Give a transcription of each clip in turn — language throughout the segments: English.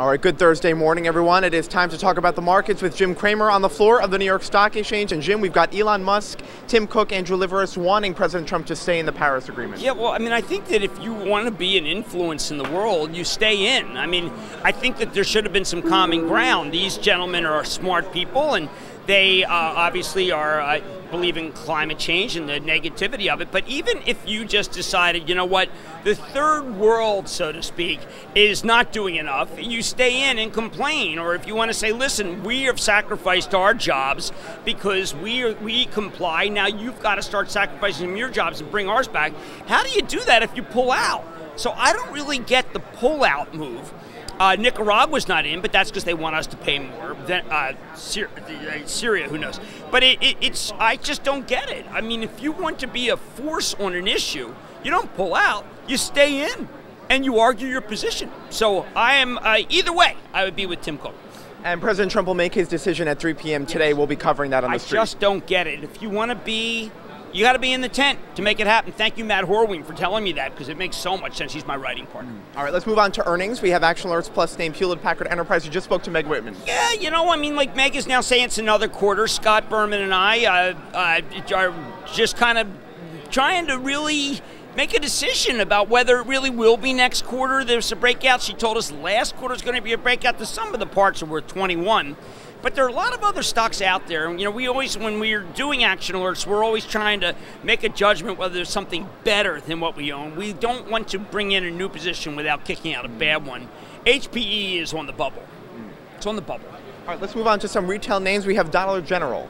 All right, good Thursday morning, everyone. It is time to talk about the markets with Jim Cramer on the floor of the New York Stock Exchange. And Jim, we've got Elon Musk, Tim Cook, Andrew Liveris wanting President Trump to stay in the Paris Agreement. Yeah, well, I mean, I think that if you want to be an influence in the world, you stay in. I mean, I think that there should have been some common ground. These gentlemen are smart people, and they obviously are believe in climate change and the negativity of it. But even if you just decided, you know what, the third world, so to speak, is not doing enough, you stay in and complain. Or if you want to say, listen, we have sacrificed our jobs because we comply. Now you've got to start sacrificing your jobs and bring ours back. How do you do that if you pull out? So I don't really get the pull-out move. Nicaragua's not in, but that's because they want us to pay more than Syria, who knows. But it's I just don't get it. I mean, if you want to be a force on an issue, you don't pull out, you stay in, and you argue your position. So I am, either way, I would be with Tim Cook. And President Trump will make his decision at 3 p.m. today. Yes. We'll be covering that on the street. I just don't get it. If you want to be, you got to be in the tent to make it happen. Thank you, Matt Horween, for telling me that, because it makes so much sense. He's my writing partner. All right, let's move on to earnings. We have Action Alerts PLUS named Hewlett Packard Enterprise. You just spoke to Meg Whitman. Yeah, you know, I mean, like, Meg is now saying it's another quarter. Scott Berman and I are just kind of trying to really make a decision about whether it really will be next quarter. There's a breakout. She told us last quarter is going to be a breakout. The sum of the parts are worth 21. But there are a lot of other stocks out there. And, you know, we always, when we're doing Action Alerts, we're always trying to make a judgment whether there's something better than what we own. We don't want to bring in a new position without kicking out a bad one. HPE is on the bubble. It's on the bubble. All right, let's move on to some retail names. We have Dollar General.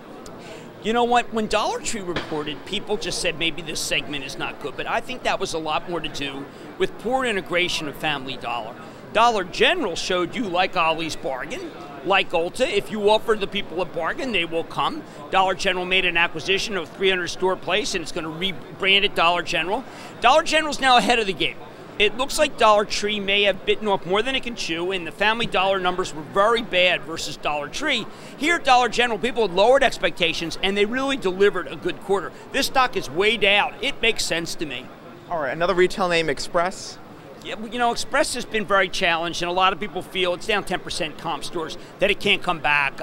You know what? When Dollar Tree reported, people just said maybe this segment is not good. But I think that was a lot more to do with poor integration of Family Dollar. Dollar General showed you, like Ollie's bargain, like Ulta, if you offer the people a bargain, they will come. Dollar General made an acquisition of 300-store place, and it's going to rebrand it Dollar General. Dollar General's now ahead of the game. It looks like Dollar Tree may have bitten off more than it can chew, and the Family Dollar numbers were very bad versus Dollar Tree. Here at Dollar General, people had lowered expectations, and they really delivered a good quarter. This stock is way down. It makes sense to me. All right, another retail name, Express. You know, Express has been very challenged, and a lot of people feel it's down 10% comp stores, that it can't come back.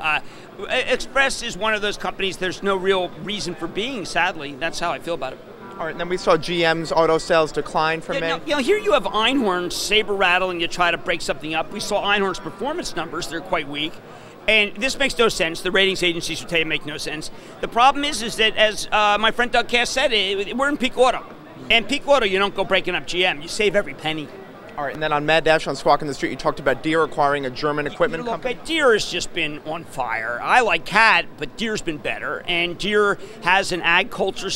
Express is one of those companies there's no real reason for being, sadly. That's how I feel about it. All right, and then we saw GM's auto sales decline from May. You know, here you have Einhorn saber-rattling to try to break something up. We saw Einhorn's performance numbers. They're quite weak. And this makes no sense. The ratings agencies would tell you make no sense. The problem is that, as my friend Doug Cass said, we're in peak auto. And peak auto, you don't go breaking up GM. You save every penny. All right, and then on Mad Dash on Squawk in the Street, you talked about Deere acquiring a German equipment company. Deere has just been on fire. I like Cat, but Deere's been better. And Deere has an agricultural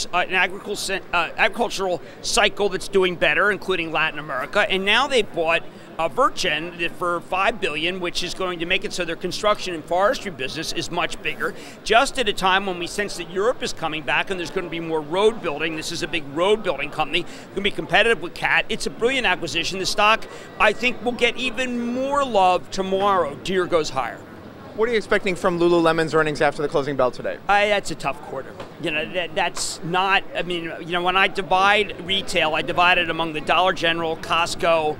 cycle that's doing better, including Latin America. And now they bought Wirtgen for $5 billion, which is going to make it so their construction and forestry business is much bigger. Just at a time when we sense that Europe is coming back and there's going to be more road building. This is a big road building company. It's going to be competitive with Cat. It's a brilliant acquisition. The stock, I think, we'll get even more love tomorrow. Deere goes higher. What are you expecting from Lululemon's earnings after the closing bell today? That's a tough quarter. You know, that's not, I mean, you know, when I divide retail, I divide it among the Dollar General, Costco,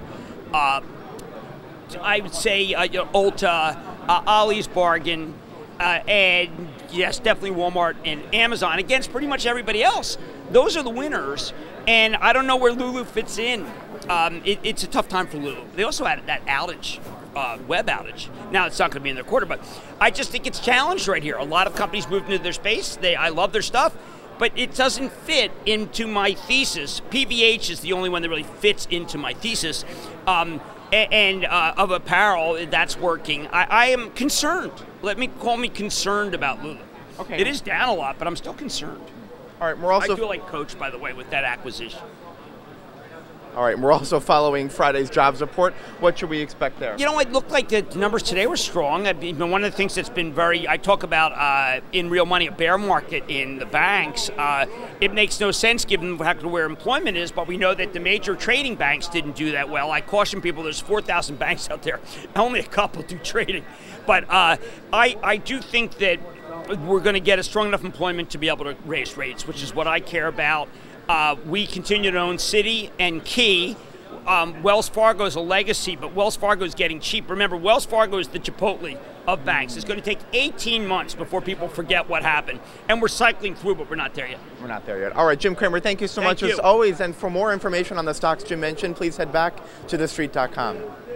I would say you know, Ulta, Ollie's bargain, and yes, definitely Walmart and Amazon against pretty much everybody else. Those are the winners, and I don't know where Lulu fits in. It's a tough time for Lulu. They also had that outage, web outage. Now it's not going to be in their quarter, but I just think it's challenged right here. A lot of companies moved into their space. I love their stuff, but it doesn't fit into my thesis. PVH is the only one that really fits into my thesis. And of apparel, that's working. I am concerned. Let me call me concerned about Lulu. Okay. It is down a lot, but I'm still concerned. All right, we're also, I feel like Coach, by the way, with that acquisition. All right, we're also following Friday's jobs report. What should we expect there? You know, it looked like the numbers today were strong. I mean, one of the things that's been very, I talk about in Real Money, a bear market in the banks. It makes no sense given where employment is, but we know that the major trading banks didn't do that well. I caution people, there's 4,000 banks out there. Only a couple do trading. But I do think that we're going to get a strong enough employment to be able to raise rates, which is what I care about. We continue to own Citi and Key. Wells Fargo is a legacy, but Wells Fargo is getting cheap. Remember, Wells Fargo is the Chipotle of banks. It's going to take 18 months before people forget what happened. And we're cycling through, but we're not there yet. We're not there yet. All right, Jim Cramer, thank you so much as always. And for more information on the stocks Jim mentioned, please head back to thestreet.com.